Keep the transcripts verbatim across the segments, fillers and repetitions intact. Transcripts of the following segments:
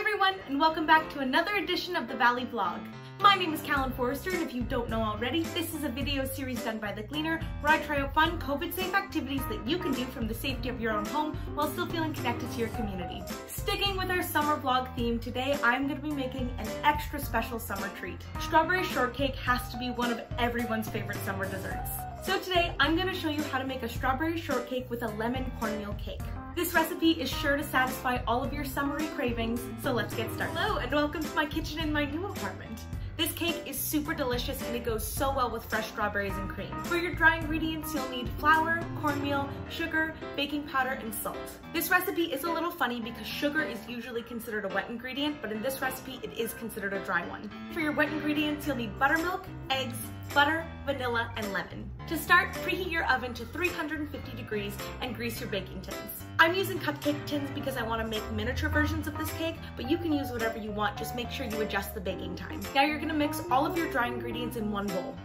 everyone, and welcome back to another edition of The Valley Vlog. My name is Callan Forrester, and if you don't know already, this is a video series done by The Gleaner where I try out fun, COVID-safe activities that you can do from the safety of your own home while still feeling connected to your community. Sticking with our summer vlog theme today, I'm going to be making an extra special summer treat. Strawberry shortcake has to be one of everyone's favorite summer desserts. So today, I'm going to show you how to make a strawberry shortcake with a lemon cornmeal cake. This recipe is sure to satisfy all of your summery cravings, so let's get started. Hello, and welcome to my kitchen in my new apartment. This cake is super delicious and it goes so well with fresh strawberries and cream. For your dry ingredients, you'll need flour, cornmeal, sugar, baking powder, and salt. This recipe is a little funny because sugar is usually considered a wet ingredient, but in this recipe, it is considered a dry one. For your wet ingredients, you'll need buttermilk, eggs, butter, vanilla, and lemon. To start, preheat your oven to three hundred fifty degrees and grease your baking tins. I'm using cupcake tins because I want to make miniature versions of this cake, but you can use whatever you want, just make sure you adjust the baking time. Now you're going to mix all of your dry ingredients in one bowl.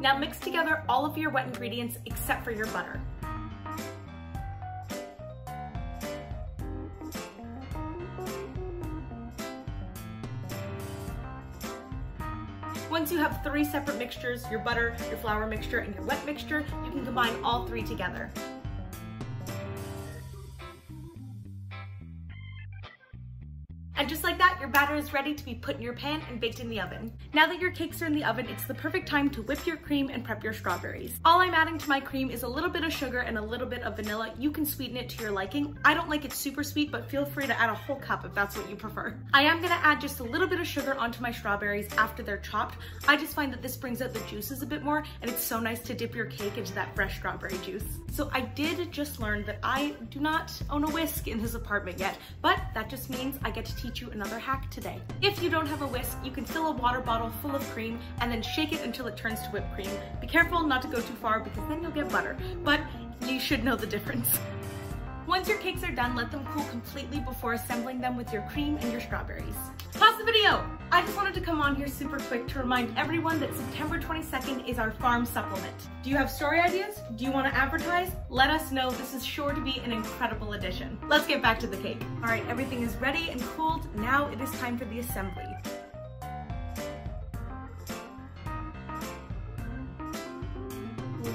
Now mix together all of your wet ingredients except for your butter. Once you have three separate mixtures, your butter, your flour mixture, and your wet mixture, you can combine all three together. And just like that, your batter is ready to be put in your pan and baked in the oven. Now that your cakes are in the oven, it's the perfect time to whip your cream and prep your strawberries. All I'm adding to my cream is a little bit of sugar and a little bit of vanilla. You can sweeten it to your liking. I don't like it super sweet, but feel free to add a whole cup if that's what you prefer. I am gonna add just a little bit of sugar onto my strawberries after they're chopped. I just find that this brings out the juices a bit more, and it's so nice to dip your cake into that fresh strawberry juice. So I did just learn that I do not own a whisk in this apartment yet, but that just means I get to teach teach you another hack today. If you don't have a whisk, you can fill a water bottle full of cream and then shake it until it turns to whipped cream. Be careful not to go too far because then you'll get butter, but you should know the difference. Once your cakes are done, let them cool completely before assembling them with your cream and your strawberries. Pause the video! I just wanted to come on here super quick to remind everyone that September twenty-second is our farm supplement. Do you have story ideas? Do you want to advertise? Let us know. This is sure to be an incredible addition. Let's get back to the cake. All right, everything is ready and cooled. Now it is time for the assembly.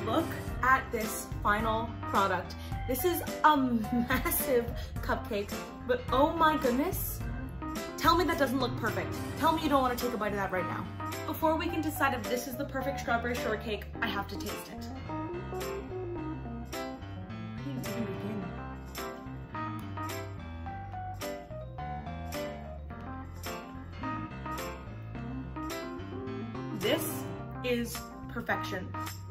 Look at this final product. This is a massive cupcake, but oh my goodness, tell me that doesn't look perfect. Tell me you don't want to take a bite of that right now. Before we can decide if this is the perfect strawberry shortcake, I have to taste it. Where do you even begin? This is perfection.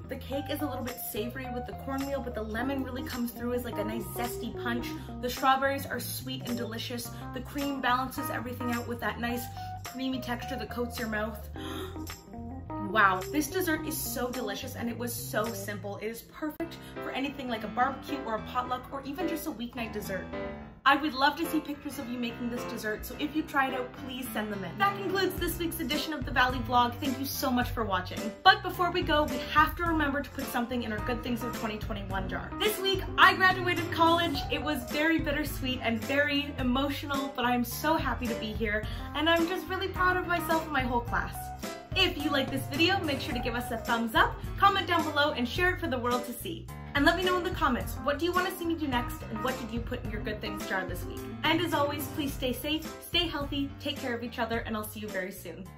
The cake is a little bit savory with the cornmeal, but the lemon really comes through as like a nice zesty punch. The strawberries are sweet and delicious. The cream balances everything out with that nice creamy texture that coats your mouth. Wow, this dessert is so delicious and it was so simple. It is perfect for anything like a barbecue or a potluck or even just a weeknight dessert. I would love to see pictures of you making this dessert, so if you try it out, please send them in. That concludes this week's edition of The Valley Vlog. Thank you so much for watching. But before we go, we have to remember to put something in our Good Things of twenty twenty-one jar. This week, I graduated college. It was very bittersweet and very emotional, but I'm so happy to be here, and I'm just really proud of myself and my whole class. If you like this video, make sure to give us a thumbs up, comment down below, and share it for the world to see. And let me know in the comments, what do you want to see me do next, and what did you put in your Good Things jar this week? And as always, please stay safe, stay healthy, take care of each other, and I'll see you very soon.